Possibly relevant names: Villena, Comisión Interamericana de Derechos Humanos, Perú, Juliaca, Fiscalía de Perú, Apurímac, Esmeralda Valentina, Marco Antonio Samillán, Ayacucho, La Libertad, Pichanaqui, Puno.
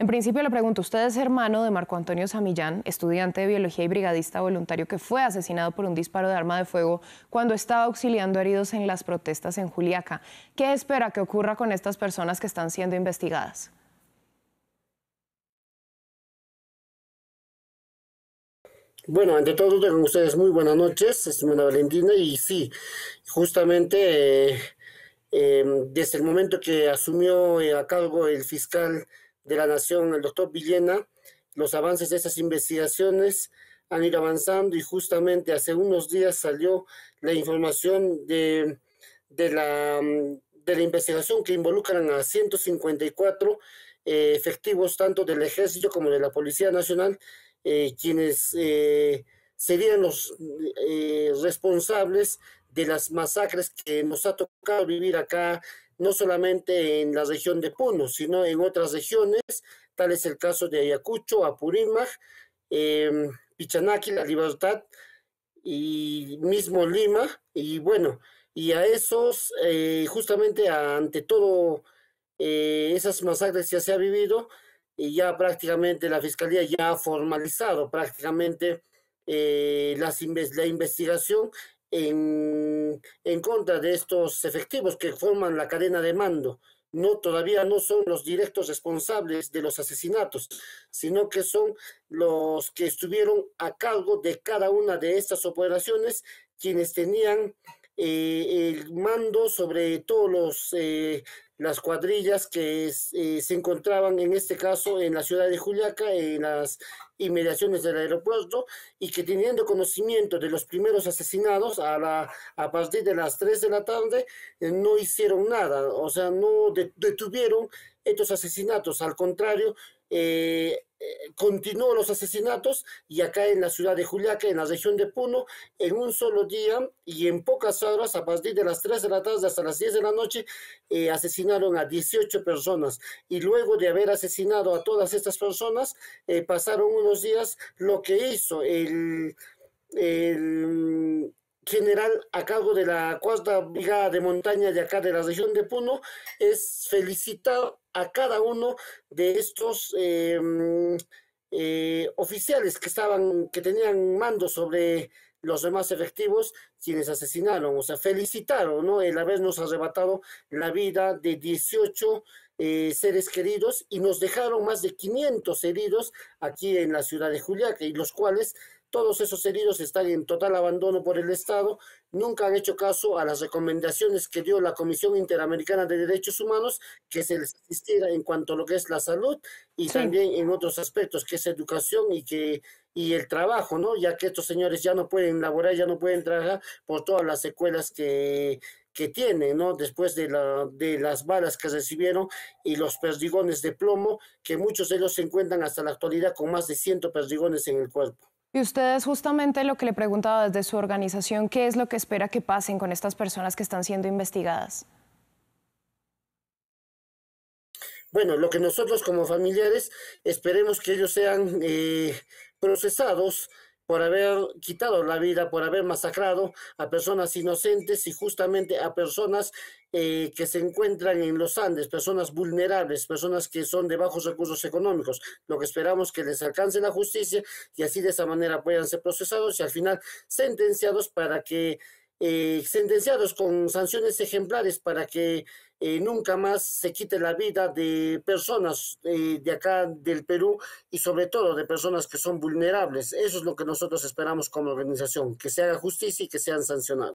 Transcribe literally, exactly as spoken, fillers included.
En principio le pregunto, usted es hermano de Marco Antonio Samillán, estudiante de biología y brigadista voluntario que fue asesinado por un disparo de arma de fuego cuando estaba auxiliando heridos en las protestas en Juliaca. ¿Qué espera que ocurra con estas personas que están siendo investigadas? Bueno, ante todo, tengan ustedes muy buenas noches, Esmeralda Valentina, y sí, justamente eh, eh, desde el momento que asumió eh, a cargo el fiscal de la Nación, el doctor Villena, los avances de esas investigaciones han ido avanzando y justamente hace unos días salió la información de, de, la, de la investigación que involucran a ciento cincuenta y cuatro eh, efectivos tanto del Ejército como de la Policía Nacional, Eh, quienes eh, serían los eh, responsables de las masacres que nos ha tocado vivir acá, no solamente en la región de Puno, sino en otras regiones, tal es el caso de Ayacucho, Apurímac, eh, Pichanaqui, La Libertad, y mismo Lima, y bueno, y a esos, eh, justamente ante todo eh, esas masacres que se ha vivido, y ya prácticamente la Fiscalía ya ha formalizado prácticamente eh, las inves la investigación en, en contra de estos efectivos que forman la cadena de mando. No, todavía no son los directos responsables de los asesinatos, sino que son los que estuvieron a cargo de cada una de estas operaciones, quienes tenían eh, el mando sobre todos los... Eh, las cuadrillas que eh, se encontraban en este caso en la ciudad de Juliaca, en las inmediaciones del aeropuerto, y que teniendo conocimiento de los primeros asesinados a, la, a partir de las tres de la tarde, eh, no hicieron nada, o sea, no de, detuvieron estos asesinatos, al contrario, eh, eh, continuó los asesinatos, y acá en la ciudad de Juliaca, en la región de Puno, en un solo día y en pocas horas, a partir de las tres de la tarde hasta las diez de la noche, eh, asesinaron a dieciocho personas, y luego de haber asesinado a todas estas personas, eh, pasaron unos días lo que hizo el... el general a cargo de la cuarta brigada de montaña de acá de la región de Puno, es felicitar a cada uno de estos eh, eh, oficiales que estaban, que tenían mando sobre los demás efectivos, quienes asesinaron, o sea, felicitaron, ¿no?, el habernos arrebatado la vida de dieciocho eh, seres queridos, y nos dejaron más de quinientos heridos aquí en la ciudad de Juliaca, y los cuales todos esos heridos están en total abandono por el Estado, nunca han hecho caso a las recomendaciones que dio la Comisión Interamericana de Derechos Humanos, que se les asistiera en cuanto a lo que es la salud y sí, también en otros aspectos, que es educación y, que, y el trabajo, ¿no?, ya que estos señores ya no pueden laborar, ya no pueden trabajar por todas las secuelas que, que tienen, ¿no?, después de, la, de las balas que recibieron y los perdigones de plomo, que muchos de ellos se encuentran hasta la actualidad con más de cien perdigones en el cuerpo. Y ustedes, justamente lo que le preguntaba desde su organización, ¿qué es lo que espera que pasen con estas personas que están siendo investigadas? Bueno, lo que nosotros como familiares esperemos que ellos sean eh, procesados por haber quitado la vida, por haber masacrado a personas inocentes y justamente a personas Eh, que se encuentran en los Andes, personas vulnerables, personas que son de bajos recursos económicos. Lo que esperamos es que les alcance la justicia y así de esa manera puedan ser procesados y al final sentenciados para que, eh, sentenciados con sanciones ejemplares para que eh, nunca más se quite la vida de personas eh, de acá del Perú y sobre todo de personas que son vulnerables. Eso es lo que nosotros esperamos como organización, que se haga justicia y que sean sancionados.